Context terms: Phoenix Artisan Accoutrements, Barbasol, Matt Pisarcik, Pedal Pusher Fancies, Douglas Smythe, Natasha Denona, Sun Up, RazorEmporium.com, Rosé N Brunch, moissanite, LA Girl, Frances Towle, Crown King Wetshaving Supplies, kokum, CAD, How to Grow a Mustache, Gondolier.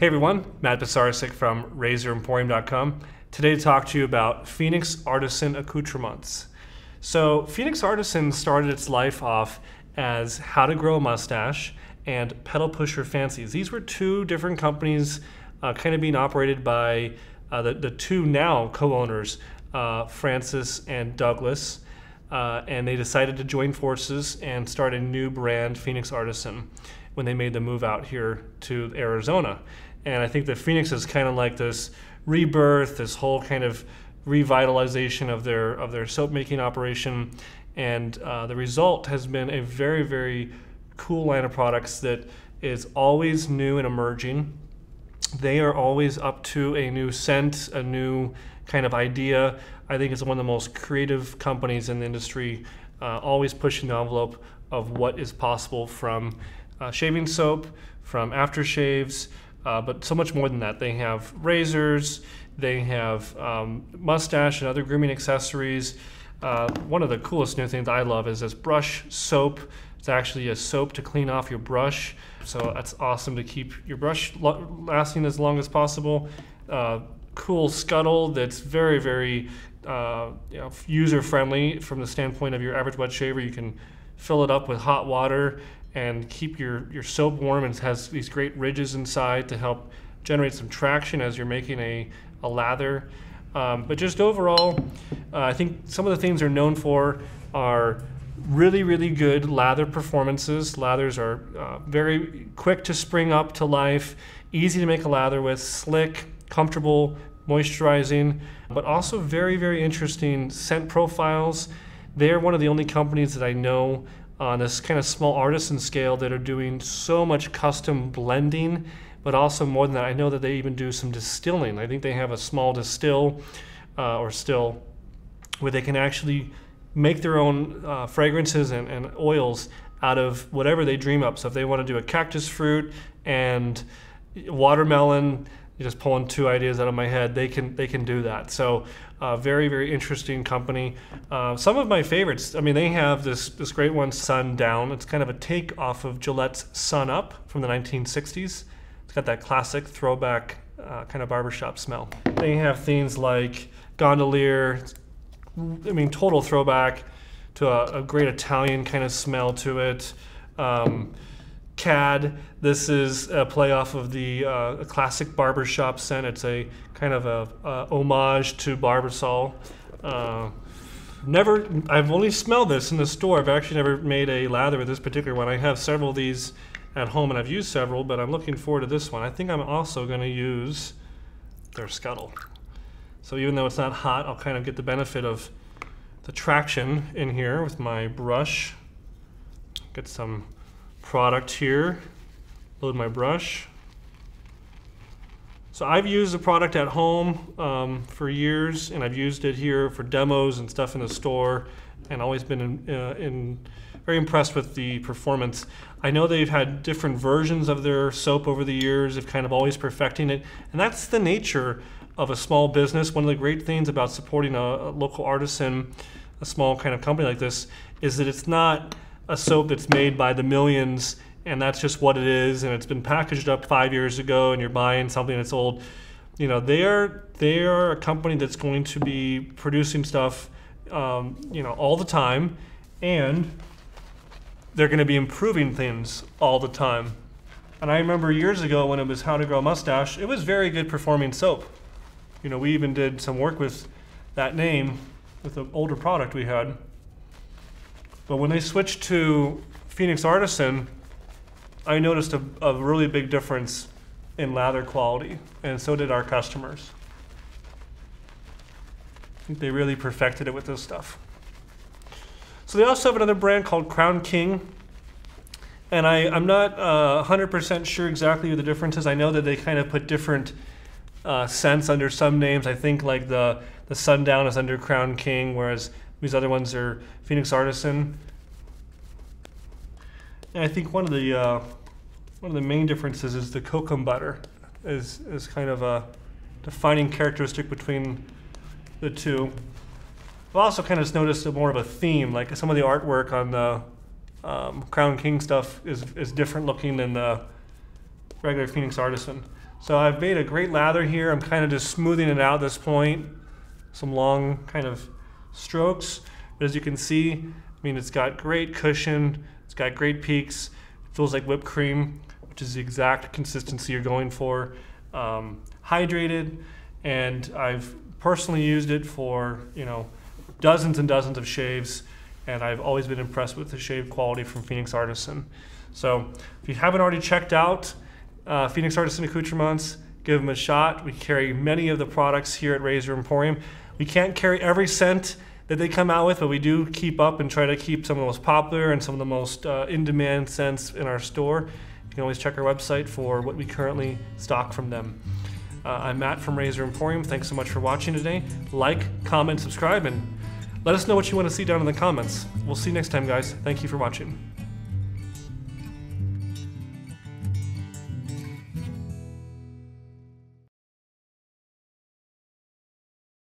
Hey everyone, Matt Pisarcik from RazorEmporium.com. Today to talk to you about Phoenix Artisan Accoutrements. So Phoenix Artisan started its life off as How to Grow a Mustache and Pedal Pusher Fancies. These were two different companies kind of being operated by the two now co-owners, Francis and Douglas, and they decided to join forces and start a new brand, Phoenix Artisan, when they made the move out here to Arizona. And I think that Phoenix is kind of like this rebirth, this whole kind of revitalization of their soap making operation, and the result has been a very, very cool line of products that is always new and emerging. They are always up to a new scent, a new kind of idea. I think it's one of the most creative companies in the industry, always pushing the envelope of what is possible from shaving soap, from aftershaves, but so much more than that. They have razors, they have mustache and other grooming accessories. One of the coolest new things I love is this brush soap. It's actually a soap to clean off your brush. So that's awesome to keep your brush lasting as long as possible. Cool scuttle that's very, very user-friendly from the standpoint of your average wet shaver. You can fill it up with hot water and keep your soap warm, and it has these great ridges inside to help generate some traction as you're making a lather. But just overall, I think some of the things they're known for are really, really good lather performances. Lathers are very quick to spring up to life, easy to make a lather with, slick, comfortable, moisturizing, but also very, very interesting scent profiles. They're one of the only companies that I know on this kind of small artisan scale that are doing so much custom blending, but also more than that, I know that they even do some distilling. I think they have a small distill or still where they can actually make their own fragrances and oils out of whatever they dream up. So if they want to do a cactus fruit and watermelon, just pulling two ideas out of my head, they can do that. So very, very interesting company. Some of my favorites, I mean, they have this great one, Sun Down. It's kind of a take off of Gillette's Sun Up from the 1960s. It's got that classic throwback kind of barbershop smell. They have things like Gondolier, I mean, total throwback to a great Italian kind of smell to it. CAD, this is a play off of the classic barbershop scent. It's a kind of a homage to Barbasol. I've only smelled this in the store. I've actually never made a lather with this particular one. I have several of these at home and I've used several, but I'm looking forward to this one. I think I'm also gonna use their scuttle. So even though it's not hot, I'll kind of get the benefit of the traction in here with my brush. Get some product here, load my brush. So I've used the product at home for years, and I've used it here for demos and stuff in the store, and always been very impressed with the performance. I know they've had different versions of their soap over the years, of kind of always perfecting it, and that's the nature of a small business. One of the great things about supporting a local artisan, a small kind of company like this, is that it's not a soap that's made by the millions and that's just what it is and it's been packaged up 5 years ago and you're buying something that's old. You know, they are a company that's going to be producing stuff you know, all the time, and they're gonna be improving things all the time. And I remember years ago when it was How to Grow a Mustache, it was very good performing soap. You know, we even did some work with that name with the older product we had. But when they switched to Phoenix Artisan, I noticed a really big difference in lather quality, and so did our customers. I think they really perfected it with this stuff. So they also have another brand called Crown King, and I'm not 100% sure exactly what the difference is. I know that they kind of put different scents under some names. I think like the Sundown is under Crown King, whereas these other ones are Phoenix Artisan. And I think one of the main differences is the kokum butter is kind of a defining characteristic between the two. I've also kind of noticed more of a theme, like some of the artwork on the Crown King stuff is different looking than the regular Phoenix Artisan. So I've made a great lather here. I'm kind of just smoothing it out at this point. Some long kind of strokes. But as you can see, I mean, it's got great cushion. It's got great peaks. It feels like whipped cream, which is the exact consistency you're going for. Hydrated, and I've personally used it for, you know, dozens and dozens of shaves, and I've always been impressed with the shave quality from Phoenix Artisan. So if you haven't already checked out Phoenix Artisan Accoutrements, give them a shot. We carry many of the products here at Razor Emporium. We can't carry every scent that they come out with, but we do keep up and try to keep some of the most popular and some of the most in-demand scents in our store. You can always check our website for what we currently stock from them. I'm Matt from Razor Emporium. Thanks so much for watching today. Like, comment, subscribe, and let us know what you want to see down in the comments. We'll see you next time, guys. Thank you for watching.